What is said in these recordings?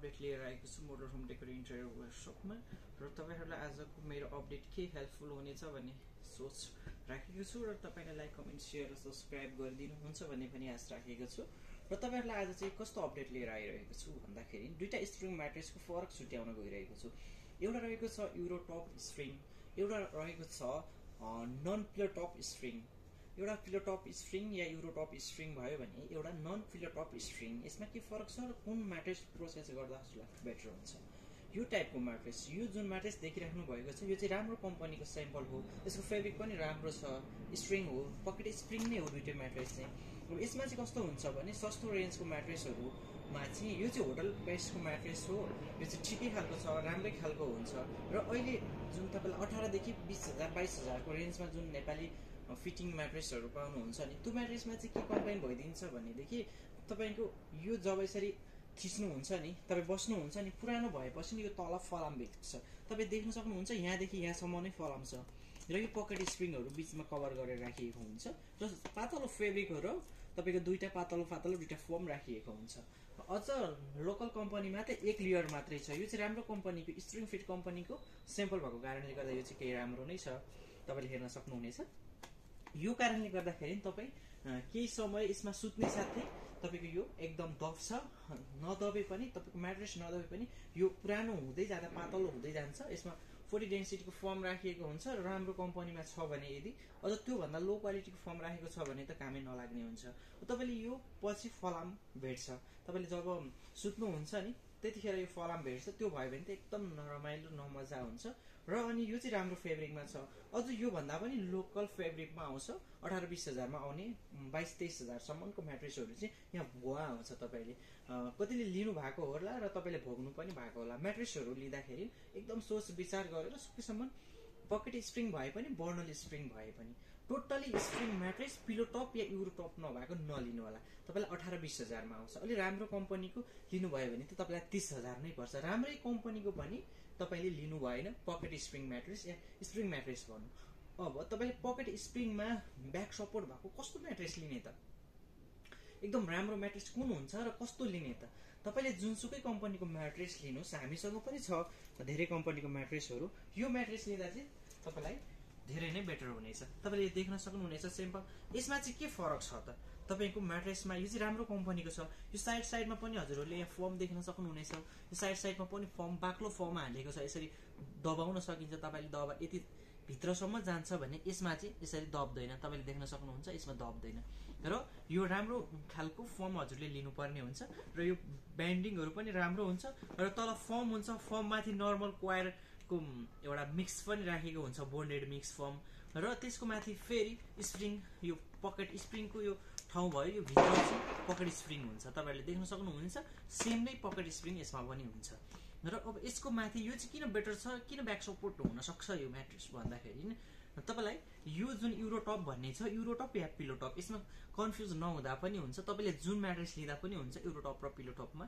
Update लिएर आएको छु मोडुलर होम डेकोर इन्टेरियर वर्कसपमा र तपाईहरुलाई आजको मेरो अपडेट के हेल्पफुल हुनेछ भन्ने सोच राखेको छु र तपाईले लाइक कमेन्ट शेयर र सब्स्क्राइब गरिदिनुहुन्छ भन्ने पनि आशा राखेको छु र तपाईहरुलाई आज चाहिँ कस्तो अपडेट लिएर आइरहेको छु भन्दाखेरि दुईटा स्ट्रिङ म्याट्रिक्सको फरक छुट्याउन गइरहेको छु। एउटा रहेको छ युरो टप स्ट्रिङ, एउटा रहेको छ नन पिलर टप स्ट्रिङ। एउटा पिलर टप स्ट्रिङ या युरो टप स्ट्रिङ भयो भने एउटा नन पिलर टप स्ट्रिङ, यसमा के फरक छ र कुन म्याट्रिक्स प्रोसेस गर्दा बेटर हुन्छ? यो टाइपको म्याट्रिक्स, यो जुन म्याट्रिक्स देखिराख्नु भएको छ, यो चाहिँ राम्रो कम्पनीको स्याम्पल हो, यसको फेब्रिक पनि राम्रो छ, स्ट्रिङ हो, पकेट स्प्रिङ नै हो दुईटै म्याट्रिक्स चाहिँ। अब यसमा चाहिँ कस्तो हुन्छ भने सस्तो रेन्जको म्याट्रिक्सहरुमा चाहिँ यो चाहिँ होटल बेसको म्याट्रिक्स हो, यो चाहिँ ठिकै खालको छ, राम्रै खालको हुन्छ र अहिले जुन तपाईलाई 18,000 देखि 20,000 22,000 को रेन्जमा जुन नेपाली फिटिङ म्याट्रिक्सहरु पाउनुहुन्छ नि त्यो म्याट्रिक्समा चाहिँ के कम्प्लेन भइदिन्छ भनेदेखि तपाईको यो जब यसरी खिच्नुहुन्छ नि, तपाई बस्नुहुन्छ नि, पुरानो भएपछि नि यो तल फलाम भेट्छ। तपाई देख्न सक्नुहुन्छ यहाँदेखि यहाँसम्म नै फलाम छ र यो पकेट स्प्रिङहरु बीचमा कभर गरेर राखिएको हुन्छ र पातलो फेब्रिकहरु तपाईको दुईटा पातलो दुईटा फर्म राखिएको हुन्छ। अझ लोकल कम्पनीमा त एक लेयर मात्रै छ, यो चाहिँ राम्रो कम्पनीको स्ट्रिङ फिट कम्पनीको स्याम्पल भएको कारणले गर्दा यो चाहिँ के राम्रो नै छ, तपाईले हेर्न सक्नुहुनेछ। यो कारणले गर्दाखेरि तपाई केही समय यसमा सुत्ने साथै तपाईको यो एकदम दब्छ, नदबे पनि तपाईको म्याट्रिक्स नदबे पनि यो पुरानो हुँदै जाँदा पातलो हुँदै जान्छ। यसमा 40 डेन्सिटीको फर्म राखिएको हुन्छ र राम्रो कम्पनीमा छ भने, यदि अझ त्यो भन्दा लो क्वालिटीको फर्म राखेको छ भने त कामै नलाग्ने हुन्छ। तपाईले यो पछि फलाम भेट्छ, तपाईले जब सुत्नुहुन्छ नि त्यतिखेर यो फलाम भेट्छ, त्यो भयो भने त एकदम नरमाइलो नमजा हुन्छ र अनि यो चाहिँ राम्रो फेब्रिकमा छ। अझ यो भन्दा पनि लोकल फेब्रिकमा आउँछ, 18-20,000 मा आउने 22-23,000 सम्मको म्याट्रिक्सहरु चाहिँ यहाँ भुवा आउँछ। तपाईले कतिले लिनु भएको होला र तपाईले भोग्नु पनि भएको होला। म्याट्रिक्सहरु लिँदाखेरि एकदम सोच विचार गरेर सकेसम्म पकेट स्प्रिङ भए पनि बर्नल स्प्रिङ भए पनि totally spring matrix pillow top या युरो टप नभएको नलिनु होला। तपाईलाई 18-20,000 मा आउँछ, अलि राम्रो कम्पनीको लिनुभयो भने त तपाईलाई 30,000 नै पर्छ। राम्रै कम्पनीको पनि तपाईले लिनु भएन पकेट स्प्रिङ म्याट्रिक्स या स्प्रिङ म्याट्रिक्स भन्नु। अब तपाईले पकेट स्प्रिङमा ब्याक सपोर्ट भएको कस्तो म्याट्रिक्स लिने त, एकदम राम्रो म्याट्रिक्स कुन हुन्छ र कस्तो लिने त? तपाईले जुनसुकै कम्पनीको म्याट्रिक्स लिनुस्, हामीसँग पनि छ धेरै कम्पनीको म्याट्रिक्सहरु। यो म्याट्रिक्स लिँदा चाहिँ तपाईलाई धेरै नै बेटर हुनेछ। तपाईले देख्न सक्नुहुनेछ स्याम्पल। यसमा चाहिँ के फरक छ त? तपाईको म्याट्रिक्समा यो चाहिँ राम्रो कम्पनीको छ, यो साइडमा पनि हजुरहरूले यहाँ फर्म देख्न सक्नुहुनेछ, यो साइडमा पनि फर्म बाक्लो फर्म हालेको छ, यसरी दबाउन सकिन्छ। तपाईले दबा यति भित्रसम्म जान्छ भने यसमा चाहिँ यसरी दब्दैन, तपाईले देख्न सक्नुहुन्छ यसमा दब्दैन। र यो राम्रो खालको फर्म हजुरले लिनुपर्ने हुन्छ र यो ब्यान्डिङहरु पनि राम्रो हुन्छ र तल फर्म हुन्छ, फर्ममाथि नर्मल क्वायर को एउटा मिक्स पनि राखेको हुन्छ, बोन्डेड मिक्स फर्म र त्यसको माथि फेरि स्प्रिङ। यो पकेट स्प्रिङको यो ठाउँ भयो, यो भित्र चाहिँ पकेट स्प्रिङ हुन्छ, तपाईहरुले देख्न सक्नुहुन्छ सेम नै पकेट स्प्रिङ यसमा पनि हुन्छ। र अब यसको माथि यो चाहिँ किन बेटर छ, किन ब्याक सपोर्ट हुन सक्छ यो म्याट्रिक्स भन्दाखेरि तपाईलाई यो जुन युरो टप भन्ने छ, युरो टप या पिलो टप यसमा कन्फ्युज नहुँदा पनि हुन्छ। तपाईले जुन म्याट्रिक्स लिँदा पनि हुन्छ युरो टप र पिलो टपमा,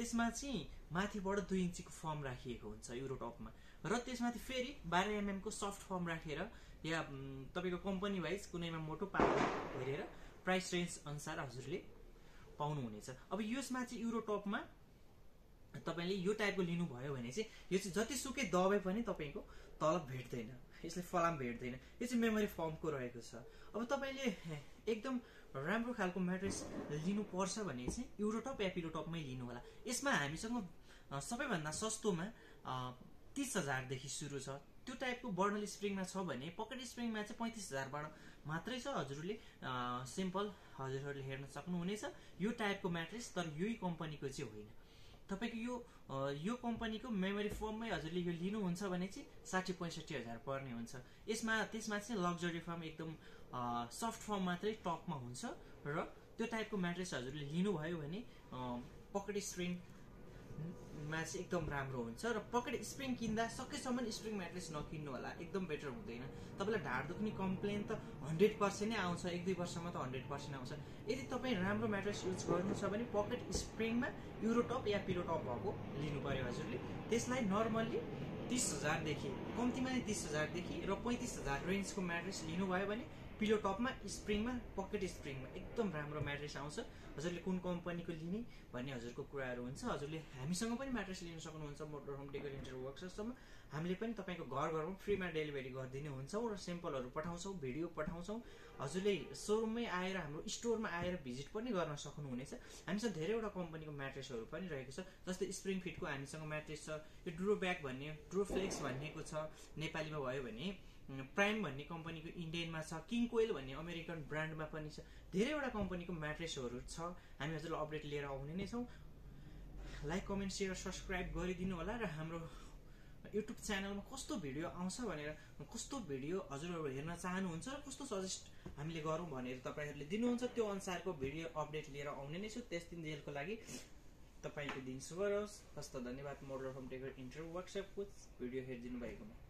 त्यसमा चाहिँ माथिबाट 2 इन्चको फर्म राखिएको हुन्छ युरो टपमा र त्यसमाथि फेरि 12 mm को सफ्ट फर्म राखेर या तपाईको कम्पनी वाइज कुनैमा मोटो पातलो हेरेर प्राइस रेन्ज अनुसार हजुरले पाउनुहुनेछ। अब यसमा चाहिँ युरो टपमा तपाईले यो टाइपको लिनुभयो भने चाहिँ यो चाहिँ जतिसुकै दबाए पनि तपाईको तल भेट्दैन, यसले फलाम भेट्दैन। यो चाहिँ मेमोरी फर्मको रहेको छ। अब तपाईले एकदम राम्रो खालको म्याट्रिक्स लिनुपर्छ भने चाहिँ युरो टप या पिलो टपमै लिनु होला। यसमा हामीसँग सबैभन्दा सस्तोमा 30,000 देखि सुरु छ, त्यो टाइपको बर्नल स्प्रिङमा छ भने पकेट स्प्रिङमा चाहिँ 35,000 बाट मात्रै छ। हजुरहरूले सिम्पल हजुरहरूले हेर्न सक्नुहुनेछ यो टाइपको म्याट्रिक्स, तर यही कम्पनीको चाहिँ होइन। तपाईको यो कम्पनीको मेमोरी फर्ममै हजुरले यो लिनुहुन्छ भने चाहिँ 60-65,000 पर्ने हुन्छ। त्यसमा चाहिँ लग्जरी फर्म एकदम सफ्ट फर्म मात्रै टपमा हुन्छ र त्यो टाइपको म्याट्रिक्स हजुरले लिनुभयो भने पकेट स्प्रिङमा चाहिँ एकदम राम्रो हुन्छ। र पकेट स्प्रिङ किन्दा सकेसम्म स्प्रिङ म्याट्रिक्स नकिन्नु होला, एकदम बेटर हुँदैन। तपाईँलाई ढाड दुख्ने कम्प्लेन त 100% नै आउँछ, 1-2 वर्षमा त 100% आउँछ। यदि तपाईँ राम्रो म्याट्रिक्स युज गर्नुहुन्छ भने पकेट स्प्रिङमा युरो टप या पिलो टप भएको लिनु पर्यो हजुरले। त्यसलाई नर्मल्ली 30,000 देखि कम्तीमा 30,000 देखि र 35,000 रेन्जको म्याट्रिक्स लिनुभयो भने पिलो टप मा स्प्रिंग मा पकेट स्प्रिंग मा एकदम राम्रो म्याट्रेस आउँछ हजुरले कुन कम्पनीको लिने भन्ने हजुरको कुराहरु हुन्छ हजुरले हामीसँग पनि म्याट्रेस लिन सक्नुहुन्छ मोडुलर होम डेकोर इन्टेरियर वर्कसपमा हामीले पनि तपाईको घर घरमा फ्री मा डेलिभरी गर्दिने हुन्छौ र स्याम्पलहरु पठाउँछौ भिडियो पठाउँछौ हजुरले शोरूममै आएर हाम्रो स्टोरमा आएर भिजिट पनि गर्न सक्नुहुनेछ हामीसँग धेरै वटा कम्पनीको म्याट्रेसहरु पनि रहेको छ जस्तै स्प्रिङ फिटको हामीसँग म्याट्रेस छ यो ड्रो ब्याक भन्ने ड्रो फ्लेक्स भन्नेको छ नेपालीमा भयो भने प्राइम भन्ने कम्पनीको इन्डियनमा छ किङ कोइल भन्ने अमेरिकन ब्रान्डमा पनि छ धेरैवटा कम्पनीको म्याट्रेसहरु छ हामी हजुरलाई अपडेट लिएर आउने नै छौं लाइक कमेन्ट शेयर सब्स्क्राइब गरिदिनु होला र हाम्रो युट्युब च्यानलमा कस्तो भिडियो आउँछ भनेर कस्तो भिडियो हजुरहरुले हेर्न चाहनुहुन्छ र कस्तो सजेस्ट हामीले गरौं भनेर तपाईहरुले दिनुहुन्छ त्यो अनुसारको भिडियो अपडेट लिएर आउने नै छु त्यस दिन जेलको लागि तपाईको दिन शुभ रहोस् हस्त धन्यवाद मोडुलर होम डेकोर इन्टेरियर वर्कसपको भिडियो हेर्दिनु भएकोमा।